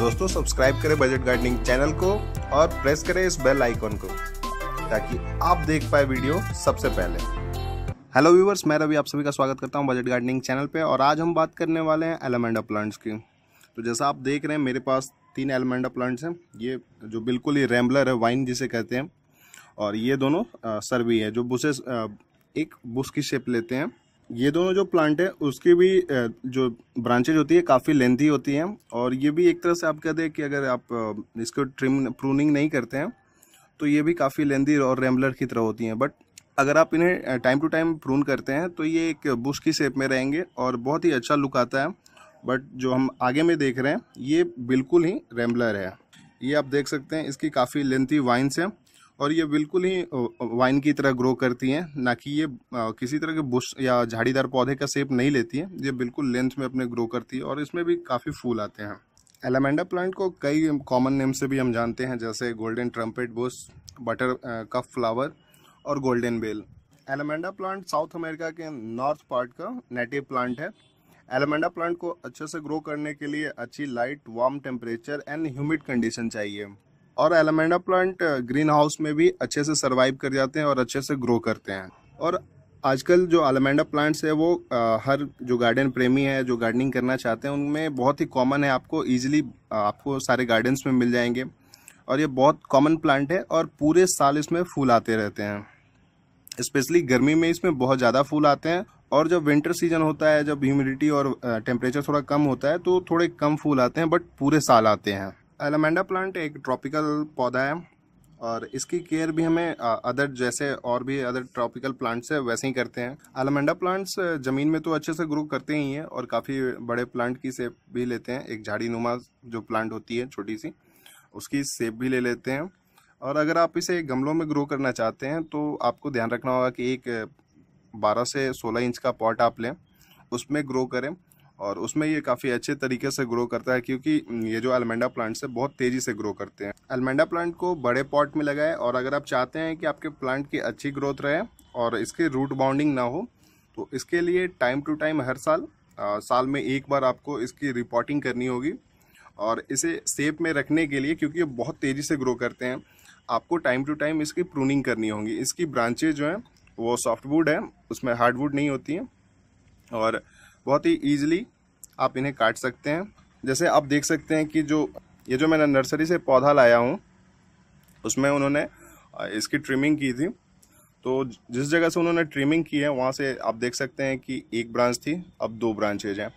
दोस्तों सब्सक्राइब करें budget gardening channel को और प्रेस करें इस बेल आइकॉन को ताकि आप देख पाए वीडियो सबसे पहले। हेलो व्यूवर्स, मैं रवि आप सभी का स्वागत करता हूं बजट गार्डनिंग चैनल पे। और आज हम बात करने वाले हैं एलामेंडा प्लांट्स की। तो जैसा आप देख रहे हैं मेरे पास 3 एलामेंडा प्लांट्स हैं। ये जो बिल्कुल ही रैम्बलर है, वाइन जिसे कहते हैं, और ये दोनों सर्वी है जो बुशेस एक बुश की शेप लेते हैं। ये दोनों जो प्लांट है उसकी भी जो ब्रांचेज होती है काफ़ी लेंथी होती हैं, और ये भी एक तरह से आप कहते हैं कि अगर आप इसको ट्रिम प्रूनिंग नहीं करते हैं तो ये भी काफ़ी लेंथी और रैम्बलर की तरह होती हैं। बट अगर आप इन्हें टाइम टू टाइम प्रून करते हैं तो ये एक बुश की शेप में रहेंगे और बहुत ही अच्छा लुक आता है। बट जो हम आगे में देख रहे हैं ये बिल्कुल ही रैम्बलर है। ये आप देख सकते हैं, इसकी काफ़ी लेंथी वाइन्स हैं और ये बिल्कुल ही वाइन की तरह ग्रो करती हैं, ना कि ये किसी तरह के बुश या झाड़ीदार पौधे का शेप नहीं लेती है। ये बिल्कुल लेंथ में अपने ग्रो करती है और इसमें भी काफ़ी फूल आते हैं। एलामेंडा प्लांट को कई कॉमन नेम से भी हम जानते हैं, जैसे golden trumpet bush, buttercup flower और golden bell. Allamanda plant south America के नॉर्थ पार्ट का नेटिव प्लांट है। एलामेंडा प्लांट को अच्छे से ग्रो करने के लिए अच्छी light, warm temperature and humid condition चाहिए। और एलामेंडा प्लांट ग्रीन हाउस में भी अच्छे से सर्वाइव कर जाते हैं और अच्छे से ग्रो करते हैं। और आजकल जो एलामेंडा प्लांट्स है वो हर जो गार्डन प्रेमी है, जो गार्डनिंग करना चाहते हैं, उनमें बहुत ही कॉमन है। आपको ईजिली आपको सारे गार्डन्स में मिल जाएंगे और ये बहुत कॉमन प्लांट है और पूरे साल इसमें फूल आते रहते हैं। स्पेशली गर्मी में इसमें बहुत ज़्यादा फूल आते हैं, और जब विंटर सीजन होता है, जब ह्यूमिडिटी और टेम्परेचर थोड़ा कम होता है, तो थोड़े कम फूल आते हैं, बट पूरे साल आते हैं। एलामेंडा प्लांट एक ट्रॉपिकल पौधा है और इसकी केयर भी हमें अदर जैसे और भी अदर ट्रॉपिकल प्लांट्स है वैसे ही करते हैं। एलामेंडा प्लांट्स ज़मीन में तो अच्छे से ग्रो करते ही हैं और काफ़ी बड़े प्लांट की शेप भी लेते हैं। एक झाड़ी नुमा जो प्लांट होती है छोटी सी, उसकी शेप भी ले लेते हैं। और अगर आप इसे गमलों में ग्रो करना चाहते हैं तो आपको ध्यान रखना होगा कि एक 12 से 16 इंच का पॉट आप लें, उसमें ग्रो करें, और उसमें ये काफ़ी अच्छे तरीके से ग्रो करता है, क्योंकि ये जो एलामेंडा प्लांट्स है बहुत तेज़ी से ग्रो करते हैं। एलामेंडा प्लांट को बड़े पॉट में लगाएं, और अगर आप चाहते हैं कि आपके प्लांट की अच्छी ग्रोथ रहे और इसकी रूट बाउंडिंग ना हो, तो इसके लिए टाइम टू टाइम हर साल साल में एक बार आपको इसकी रिपोर्टिंग करनी होगी। और इसे शेप में रखने के लिए, क्योंकि ये बहुत तेज़ी से ग्रो करते हैं, आपको टाइम टू टाइम इसकी प्रूनिंग करनी होगी। इसकी ब्रांचेज जो हैं वो सॉफ्टवुड है, उसमें हार्डवुड नहीं होती हैं, और बहुत ही ईजिली आप इन्हें काट सकते हैं। जैसे आप देख सकते हैं कि ये जो मैंने नर्सरी से पौधा लाया हूँ, उसमें उन्होंने इसकी ट्रिमिंग की थी। तो जिस जगह से उन्होंने ट्रिमिंग की है वहाँ से आप देख सकते हैं कि एक ब्रांच थी, अब 2 ब्रांचेज हैं।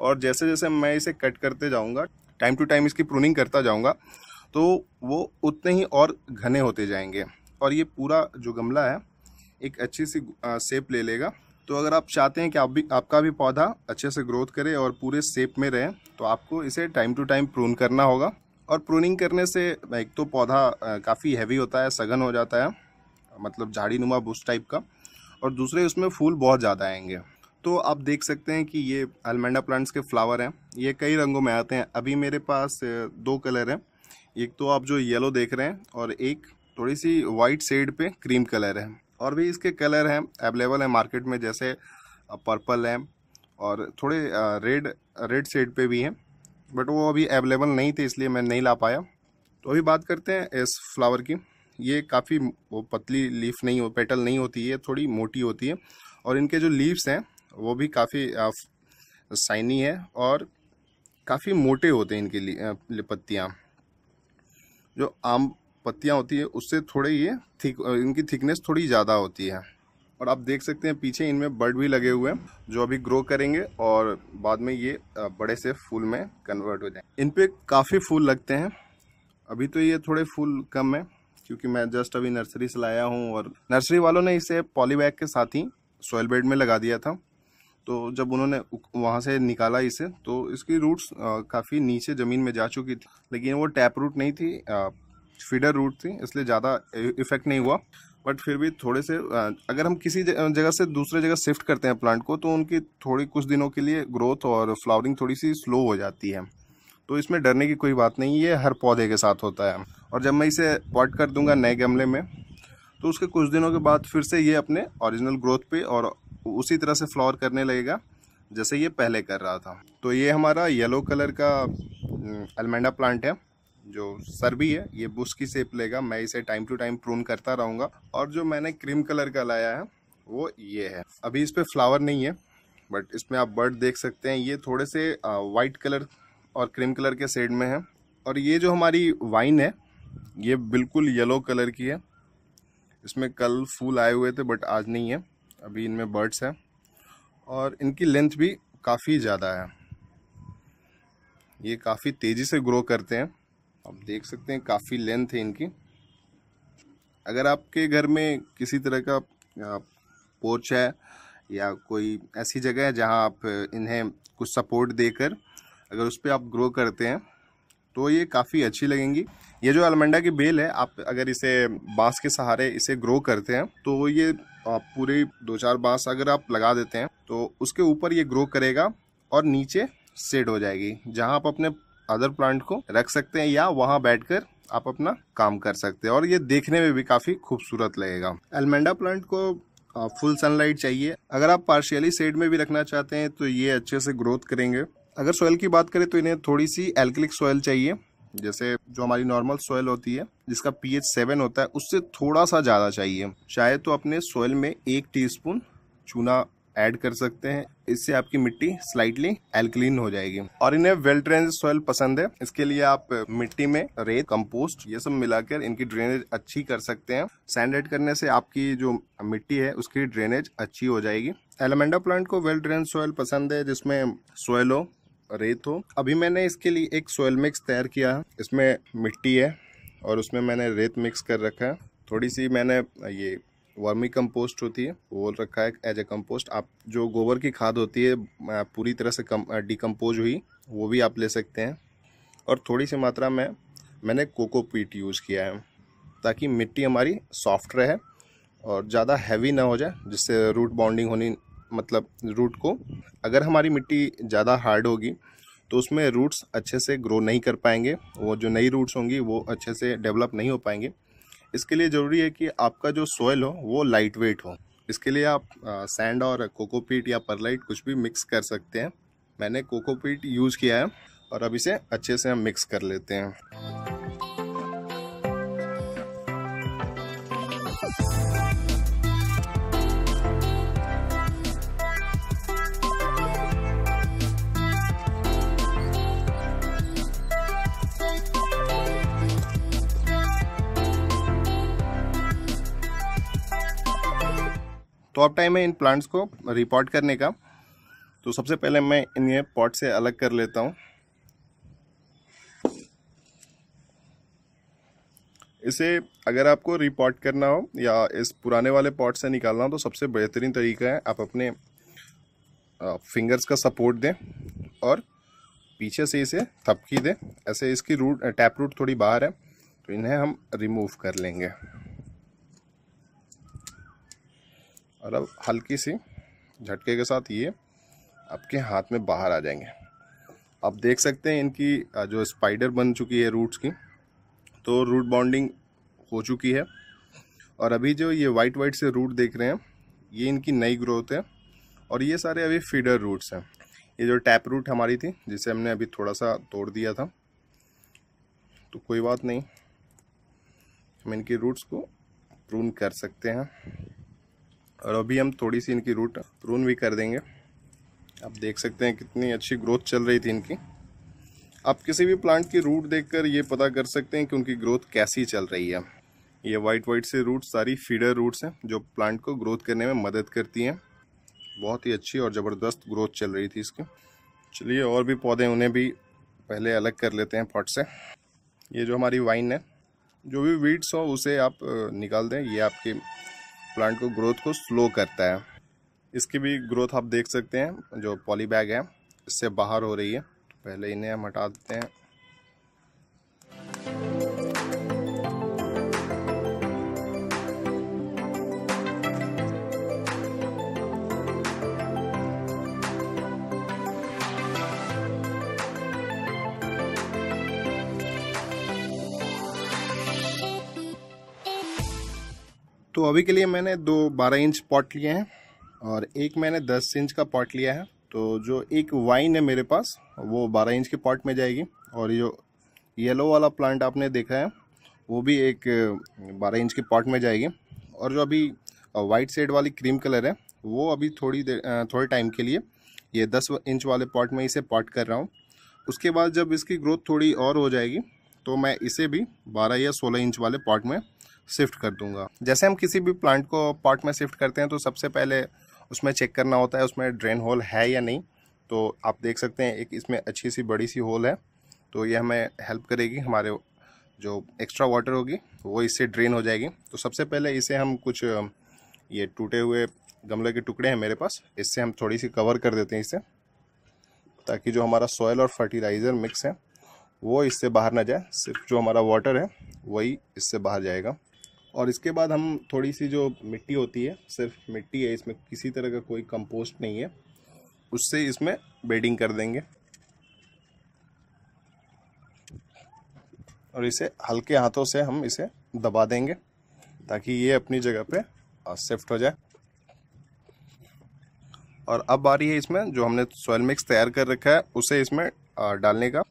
और जैसे जैसे मैं इसे कट करते जाऊँगा, टाइम टू टाइम इसकी प्रूनिंग करता जाऊँगा, तो वो उतने ही और घने होते जाएंगे और ये पूरा जो गमला है एक अच्छी सी शेप ले लेगा। तो अगर आप चाहते हैं कि आपका भी पौधा अच्छे से ग्रोथ करे और पूरे शेप में रहे, तो आपको इसे टाइम टू टाइम प्रून करना होगा। और प्रूनिंग करने से एक तो पौधा काफ़ी हैवी होता है, सघन हो जाता है, मतलब झाड़ी नुमा बुश टाइप का, और दूसरे उसमें फूल बहुत ज़्यादा आएंगे। तो आप देख सकते हैं कि ये एलामेंडा प्लांट्स के फ्लावर हैं। ये कई रंगों में आते हैं। अभी मेरे पास 2 कलर हैं, एक तो आप जो येलो देख रहे हैं और एक थोड़ी सी वाइट शेड पे क्रीम कलर है। और भी इसके कलर हैं अवेलेबल हैं मार्केट में, जैसे पर्पल हैं और थोड़े रेड शेड पे भी हैं, बट वो अभी अवेलेबल नहीं थे इसलिए मैं नहीं ला पाया। तो अभी बात करते हैं इस फ्लावर की। ये काफ़ी वो पतली लीफ नहीं हो, पेटल नहीं होती है, थोड़ी मोटी होती है, और इनके जो लीव्स हैं वो भी काफ़ी शाइनी है और काफ़ी मोटे होते हैं इनके पत्तियाँ। जो आम पत्तियाँ होती है उससे थोड़े ये इनकी थिकनेस थोड़ी ज़्यादा होती है। और आप देख सकते हैं पीछे इनमें बर्ड भी लगे हुए हैं जो अभी ग्रो करेंगे और बाद में ये बड़े से फूल में कन्वर्ट हो जाएंगे। इन पे काफ़ी फूल लगते हैं। अभी तो ये थोड़े फूल कम है क्योंकि मैं जस्ट अभी नर्सरी से लाया हूँ, और नर्सरी वालों ने इसे पॉलीबैग के साथ ही सॉइल बेड में लगा दिया था। तो जब उन्होंने वहाँ से निकाला इसे, तो इसकी रूट्स काफ़ी नीचे ज़मीन में जा चुकी थी, लेकिन वो टैप रूट नहीं थी, फीडर रूट थी, इसलिए ज़्यादा इफेक्ट नहीं हुआ। बट फिर भी थोड़े से अगर हम किसी जगह से दूसरे जगह शिफ्ट करते हैं प्लांट को, तो उनकी थोड़ी कुछ दिनों के लिए ग्रोथ और फ्लावरिंग थोड़ी सी स्लो हो जाती है। तो इसमें डरने की कोई बात नहीं, ये हर पौधे के साथ होता है। और जब मैं इसे पॉट कर दूँगा नए गमले में, तो उसके कुछ दिनों के बाद फिर से ये अपने ओरिजिनल ग्रोथ पे और उसी तरह से फ्लावर करने लगेगा जैसे ये पहले कर रहा था। तो ये हमारा येलो कलर का अलमैंडा प्लांट है जो सर भी है, ये बुश की शेप लेगा। मैं इसे टाइम टू टाइम प्रून करता रहूँगा। और जो मैंने क्रीम कलर का लाया है वो ये है। अभी इस पर फ्लावर नहीं है बट इसमें आप बर्ड देख सकते हैं। ये थोड़े से वाइट कलर और क्रीम कलर के शेड में है। और ये जो हमारी वाइन है ये बिल्कुल येलो कलर की है। इसमें कल फूल आए हुए थे बट आज नहीं है, अभी इनमें बर्ड्स हैं। और इनकी लेंथ भी काफ़ी ज़्यादा है, ये काफ़ी तेज़ी से ग्रो करते हैं। आप देख सकते हैं काफ़ी लेंथ है इनकी। अगर आपके घर में किसी तरह का पोर्च है या कोई ऐसी जगह है जहां आप इन्हें कुछ सपोर्ट देकर अगर उस पर आप ग्रो करते हैं तो ये काफ़ी अच्छी लगेंगी। ये जो अलमंडा की बेल है, आप अगर इसे बाँस के सहारे इसे ग्रो करते हैं तो ये पूरे 2-4 बाँस अगर आप लगा देते हैं तो उसके ऊपर ये ग्रो करेगा और नीचे सेड हो जाएगी, जहां आप अपने अदर प्लांट को रख सकते हैं या वहां बैठकर आप अपना काम कर सकते हैं। और ये देखने में भी काफ़ी खूबसूरत लगेगा। अलमंडा प्लांट को फुल सनलाइट चाहिए। अगर आप पार्शियली शेड में भी रखना चाहते हैं तो ये अच्छे से ग्रोथ करेंगे। अगर सॉइल की बात करें तो इन्हें थोड़ी सी एल्कलिक सॉइल चाहिए, जैसे जो हमारी नॉर्मल सॉइल होती है जिसका pH 7 होता है उससे थोड़ा सा ज़्यादा चाहिए। चाहे तो अपने सॉइल में 1 टीस्पून चूना ऐड कर सकते हैं, इससे आपकी मिट्टी स्लाइटली एल्कलीन हो जाएगी। और इन्हें वेल ड्रेनेज सॉइल पसंद है, इसके लिए आप मिट्टी में रेत, कंपोस्ट ये सब मिलाकर इनकी ड्रेनेज अच्छी कर सकते हैं। सैंड ऐड करने से आपकी जो मिट्टी है उसकी ड्रेनेज अच्छी हो जाएगी। एलमेंडा प्लांट को वेल ड्रेनेज सॉइल पसंद है जिसमें सॉइल हो, रेत हो। अभी मैंने इसके लिए एक सोयल मिक्स तैयार किया है, इसमें मिट्टी है और उसमें मैंने रेत मिक्स कर रखा है। थोड़ी सी मैंने ये वर्मी कंपोस्ट होती है वो रखा है एज ए कंपोस्ट। आप जो गोबर की खाद होती है पूरी तरह से डिकम्पोज हुई वो भी आप ले सकते हैं। और थोड़ी सी मात्रा में मैंने कोकोपीट यूज़ किया है ताकि मिट्टी हमारी सॉफ्ट रहे और ज़्यादा हैवी ना हो जाए, जिससे रूट बॉन्डिंग होनी, मतलब रूट को, अगर हमारी मिट्टी ज़्यादा हार्ड होगी तो उसमें रूट्स अच्छे से ग्रो नहीं कर पाएंगे, वो जो नई रूट्स होंगी वो अच्छे से डेवलप नहीं हो पाएंगे। इसके लिए ज़रूरी है कि आपका जो सॉइल हो वो लाइट वेट हो। इसके लिए आप सैंड और कोकोपीट या परलाइट कुछ भी मिक्स कर सकते हैं। मैंने कोकोपीट यूज़ किया है और अब इसे अच्छे से हम मिक्स कर लेते हैं। तो अब टाइम है इन प्लांट्स को रिपोर्ट करने का। तो सबसे पहले मैं इन्हें पॉट से अलग कर लेता हूँ। इसे अगर आपको रिपोर्ट करना हो या इस पुराने वाले पॉट से निकालना हो तो सबसे बेहतरीन तरीका है आप अपने फिंगर्स का सपोर्ट दें और पीछे से इसे थपकी दें। ऐसे इसकी रूट, टैप रूट थोड़ी बाहर है तो इन्हें हम रिमूव कर लेंगे। और अब हल्की सी झटके के साथ ये आपके हाथ में बाहर आ जाएंगे। आप देख सकते हैं इनकी जो स्पाइडर बन चुकी है रूट्स की, तो रूट बॉन्डिंग हो चुकी है। और अभी जो ये वाइट वाइट से रूट देख रहे हैं ये इनकी नई ग्रोथ है। और ये सारे अभी फीडर रूट्स हैं। ये जो टैप रूट हमारी थी जिसे हमने अभी थोड़ा सा तोड़ दिया था, तो कोई बात नहीं, हम इनकी रूट्स को प्रून कर सकते हैं। और अभी हम थोड़ी सी इनकी रूट प्रून भी कर देंगे। आप देख सकते हैं कितनी अच्छी ग्रोथ चल रही थी इनकी। आप किसी भी प्लांट की रूट देखकर ये पता कर सकते हैं कि उनकी ग्रोथ कैसी चल रही है। ये वाइट वाइट से रूट सारी फीडर रूट्स हैं जो प्लांट को ग्रोथ करने में मदद करती हैं। बहुत ही अच्छी और ज़बरदस्त ग्रोथ चल रही थी इसकी। चलिए और भी पौधे, उन्हें भी पहले अलग कर लेते हैं पॉट से। ये जो हमारी वाइन है, जो भी वीड्स हो उसे आप निकाल दें। ये आपके प्लांट को ग्रोथ को स्लो करता है। इसकी भी ग्रोथ आप देख सकते हैं, जो पॉली बैग है इससे बाहर हो रही है। तो पहले इन्हें हम हटा देते हैं। तो अभी के लिए मैंने दो 12 इंच पॉट लिए हैं और एक मैंने 10 इंच का पॉट लिया है। तो जो एक वाइन है मेरे पास वो 12 इंच के पॉट में जाएगी, और ये जो येलो वाला प्लांट आपने देखा है वो भी एक 12 इंच के पॉट में जाएगी। और जो अभी वाइट शेड वाली क्रीम कलर है वो अभी थोड़े टाइम के लिए ये 10 इंच वाले पॉट में इसे पॉट कर रहा हूँ। उसके बाद जब इसकी ग्रोथ थोड़ी और हो जाएगी तो मैं इसे भी 12 या 16 इंच वाले पॉट में शिफ्ट कर दूंगा। जैसे हम किसी भी प्लांट को पॉट में शिफ्ट करते हैं तो सबसे पहले उसमें चेक करना होता है उसमें ड्रेन होल है या नहीं। तो आप देख सकते हैं एक इसमें अच्छी सी बड़ी सी होल है, तो ये हमें हेल्प करेगी, हमारे जो एक्स्ट्रा वाटर होगी वो इससे ड्रेन हो जाएगी। तो सबसे पहले इसे हम कुछ ये टूटे हुए गमले के टुकड़े हैं मेरे पास, इससे हम थोड़ी सी कवर कर देते हैं इसे, ताकि जो हमारा सॉयल और फर्टिलाइज़र मिक्स है वो इससे बाहर ना जाए, सिर्फ जो हमारा वाटर है वही इससे बाहर जाएगा। और इसके बाद हम थोड़ी सी जो मिट्टी होती है, सिर्फ मिट्टी है, इसमें किसी तरह का कोई कंपोस्ट नहीं है, उससे इसमें बेडिंग कर देंगे और इसे हल्के हाथों से हम इसे दबा देंगे ताकि ये अपनी जगह पे शिफ्ट हो जाए। और अब आ रही है इसमें जो हमने सॉइल मिक्स तैयार कर रखा है उसे इसमें डालने का।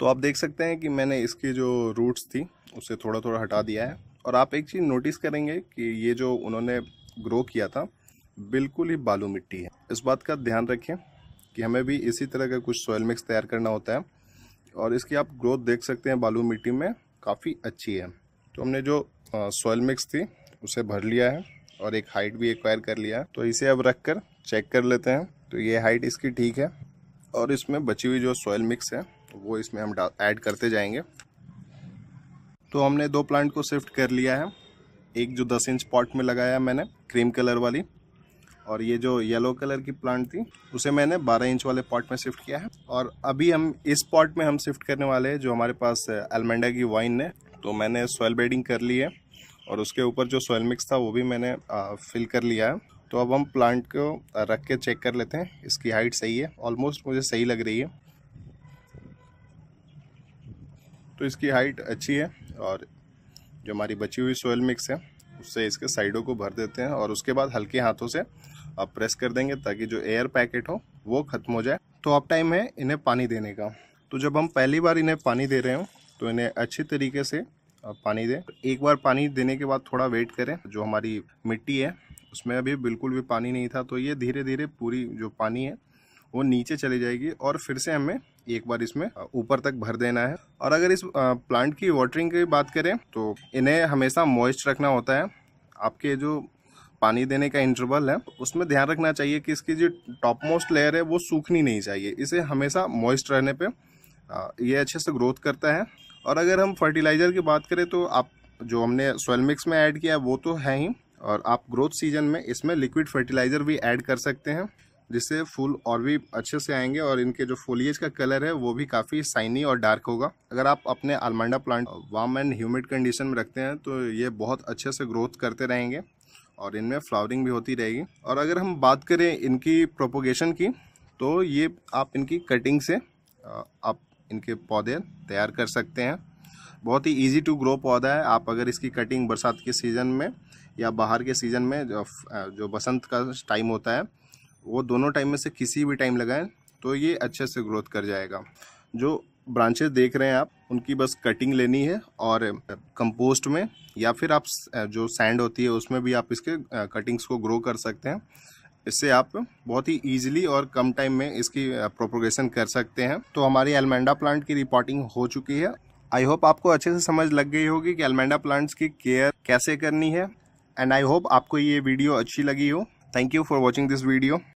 तो आप देख सकते हैं कि मैंने इसकी जो रूट्स थी उसे थोड़ा थोड़ा हटा दिया है। और आप एक चीज़ नोटिस करेंगे कि ये जो उन्होंने ग्रो किया था बिल्कुल ही बालू मिट्टी है। इस बात का ध्यान रखें कि हमें भी इसी तरह का कुछ सॉइल मिक्स तैयार करना होता है। और इसकी आप ग्रोथ देख सकते हैं बालू मिट्टी में काफ़ी अच्छी है। तो हमने जो सॉइल मिक्स थी उसे भर लिया है और एक हाइट भी एक्वायर कर लिया है। तो इसे अब रख कर चेक कर लेते हैं। तो ये हाइट इसकी ठीक है और इसमें बची हुई जो सॉइल मिक्स है वो इसमें हम ऐड करते जाएंगे। तो हमने दो प्लांट को शिफ्ट कर लिया है, एक जो 10 इंच पॉट में लगाया मैंने क्रीम कलर वाली, और ये जो येलो कलर की प्लांट थी उसे मैंने 12 इंच वाले पॉट में शिफ्ट किया है। और अभी हम इस पॉट में हम शिफ्ट करने वाले हैं जो हमारे पास अलमंडा की वाइन है। तो मैंने सॉइल बेडिंग कर ली है और उसके ऊपर जो सॉइल मिक्स था वो भी मैंने फिल कर लिया है। तो अब हम प्लांट को रख के चेक कर लेते हैं, इसकी हाइट सही है, ऑलमोस्ट मुझे सही लग रही है। तो इसकी हाइट अच्छी है और जो हमारी बची हुई सॉइल मिक्स है उससे इसके साइडों को भर देते हैं और उसके बाद हल्के हाथों से आप प्रेस कर देंगे ताकि जो एयर पैकेट हो वो ख़त्म हो जाए। तो अब टाइम है इन्हें पानी देने का। तो जब हम पहली बार इन्हें पानी दे रहे हो तो इन्हें अच्छे तरीके से पानी दें। एक बार पानी देने के बाद थोड़ा वेट करें, जो हमारी मिट्टी है उसमें अभी बिल्कुल भी पानी नहीं था, तो ये धीरे धीरे पूरी जो पानी है वो नीचे चली जाएगी और फिर से हमें एक बार इसमें ऊपर तक भर देना है। और अगर इस प्लांट की वाटरिंग की बात करें तो इन्हें हमेशा मॉइस्ट रखना होता है। आपके जो पानी देने का इंटरवल है उसमें ध्यान रखना चाहिए कि इसकी जो टॉप मोस्ट लेयर है वो सूखनी नहीं चाहिए, इसे हमेशा मॉइस्ट रहने पे ये अच्छे से ग्रोथ करता है। और अगर हम फर्टिलाइज़र की बात करें तो आप जो हमने सॉइल मिक्स में ऐड किया वो तो है ही, और आप ग्रोथ सीजन में इसमें लिक्विड फर्टिलाइज़र भी ऐड कर सकते हैं जिससे फूल और भी अच्छे से आएंगे और इनके जो फोलिएज का कलर है वो भी काफ़ी शाइनी और डार्क होगा। अगर आप अपने allamanda plant warm and humid condition में रखते हैं तो ये बहुत अच्छे से ग्रोथ करते रहेंगे और इनमें फ्लावरिंग भी होती रहेगी। और अगर हम बात करें इनकी प्रोपोगेशन की तो ये आप इनकी कटिंग से आप इनके पौधे तैयार कर सकते हैं। बहुत ही ईजी टू ग्रो पौधा है। आप अगर इसकी कटिंग बरसात के सीज़न में या बाहर के सीज़न में जो बसंत का टाइम होता है वो दोनों टाइम में से किसी भी टाइम लगाएं तो ये अच्छे से ग्रोथ कर जाएगा। जो ब्रांचेस देख रहे हैं आप उनकी बस कटिंग लेनी है और कंपोस्ट में या फिर आप जो सैंड होती है उसमें भी आप इसके कटिंग्स को ग्रो कर सकते हैं। इससे आप बहुत ही ईजिली और कम टाइम में इसकी प्रोपोगेशन कर सकते हैं। तो हमारी अलमंडा प्लांट की रिपोर्टिंग हो चुकी है। आई होप आपको अच्छे से समझ लग गई होगी कि अलमंडा प्लांट्स की केयर कैसे करनी है। एंड आई होप आपको ये वीडियो अच्छी लगी हो। Thank you for watching this video.